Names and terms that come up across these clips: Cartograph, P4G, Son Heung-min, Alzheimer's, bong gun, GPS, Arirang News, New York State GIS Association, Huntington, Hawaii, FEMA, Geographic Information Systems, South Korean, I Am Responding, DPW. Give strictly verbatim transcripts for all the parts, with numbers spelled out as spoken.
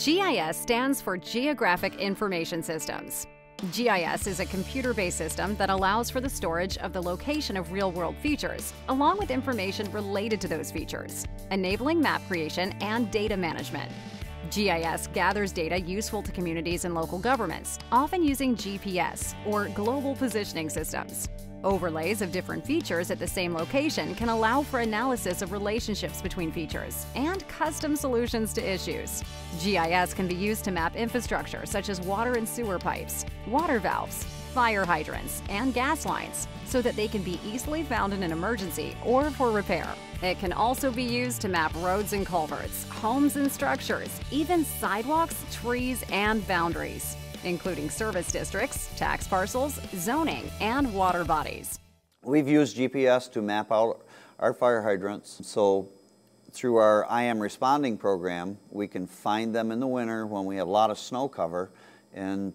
G I S stands for Geographic Information Systems. G I S is a computer-based system that allows for the storage of the location of real-world features, along with information related to those features, enabling map creation and data management. G I S gathers data useful to communities and local governments, often using G P S, or global positioning systems. Overlays of different features at the same location can allow for analysis of relationships between features and custom solutions to issues. G I S can be used to map infrastructure such as water and sewer pipes, water valves, fire hydrants, and gas lines so that they can be easily found in an emergency or for repair. It can also be used to map roads and culverts, homes and structures, even sidewalks, trees, and boundaries, including service districts, tax parcels, zoning, and water bodies. We've used G P S to map out our fire hydrants, so through our I Am Responding program, we can find them in the winter when we have a lot of snow cover and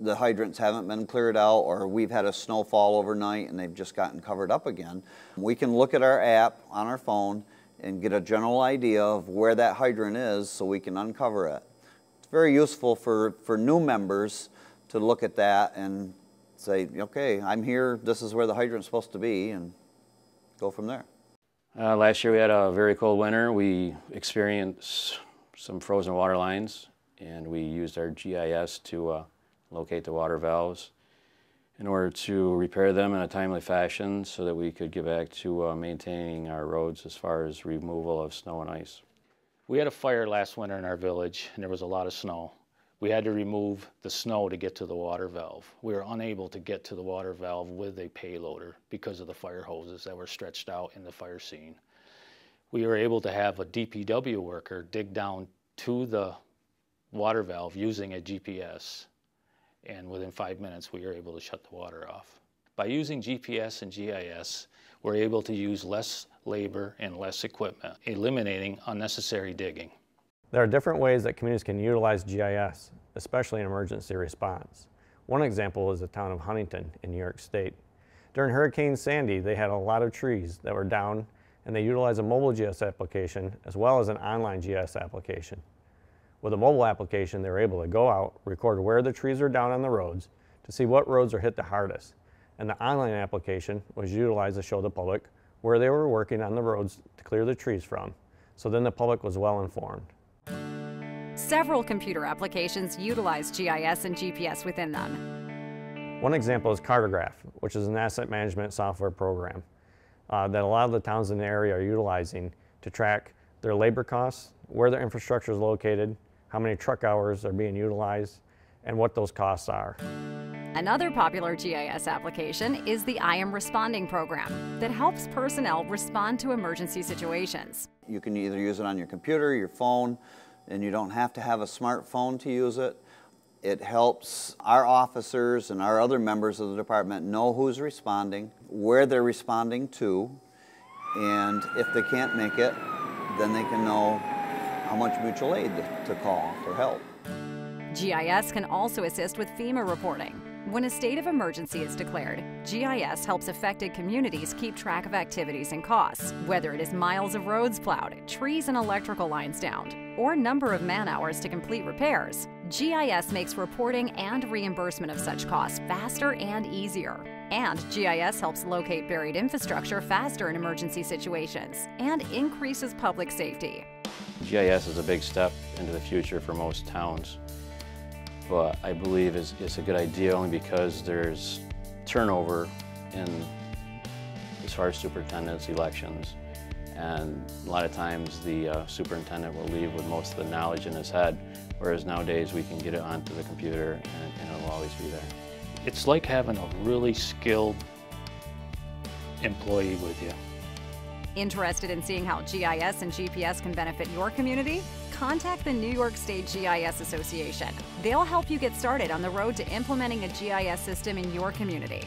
the hydrants haven't been cleared out, or we've had a snowfall overnight and they've just gotten covered up again. We can look at our app on our phone and get a general idea of where that hydrant is so we can uncover it. Very useful for, for new members to look at that and say, okay, I'm here, this is where the hydrant's supposed to be, and go from there. Uh, last year we had a very cold winter. We experienced some frozen water lines, and we used our G I S to uh, locate the water valves in order to repair them in a timely fashion so that we could get back to uh, maintaining our roads as far as removal of snow and ice. We had a fire last winter in our village, and there was a lot of snow. We had to remove the snow to get to the water valve. We were unable to get to the water valve with a payloader because of the fire hoses that were stretched out in the fire scene. We were able to have a D P W worker dig down to the water valve using a G P S, and within five minutes we were able to shut the water off. By using G P S and G I S, we're able to use less labor and less equipment, eliminating unnecessary digging. There are different ways that communities can utilize G I S, especially in emergency response. One example is the town of Huntington in New York State. During Hurricane Sandy, they had a lot of trees that were down, and they utilized a mobile G I S application as well as an online G I S application. With a mobile application, they were able to go out, record where the trees are down on the roads to see what roads are hit the hardest. And the online application was utilized to show the public where they were working on the roads to clear the trees from, so then the public was well informed. Several computer applications utilize G I S and G P S within them. One example is Cartograph, which is an asset management software program uh, that a lot of the towns in the area are utilizing to track their labor costs, where their infrastructure is located, how many truck hours are being utilized, and what those costs are. Another popular G I S application is the I Am Responding program that helps personnel respond to emergency situations. You can either use it on your computer, your phone, and you don't have to have a smartphone to use it. It helps our officers and our other members of the department know who's responding, where they're responding to, and if they can't make it, then they can know how much mutual aid to call for help. G I S can also assist with FEMA reporting. When a state of emergency is declared, G I S helps affected communities keep track of activities and costs, whether it is miles of roads plowed, trees and electrical lines downed, or number of man-hours to complete repairs. G I S makes reporting and reimbursement of such costs faster and easier. And G I S helps locate buried infrastructure faster in emergency situations and increases public safety. G I S is a big step into the future for most towns, but I believe it's, it's a good idea only because there's turnover in as far as superintendent's elections. And a lot of times the uh, superintendent will leave with most of the knowledge in his head, whereas nowadays we can get it onto the computer and, and it'll always be there. It's like having a really skilled employee with you. Interested in seeing how G I S and G P S can benefit your community? Contact the New York State G I S Association. They'll help you get started on the road to implementing a G I S system in your community.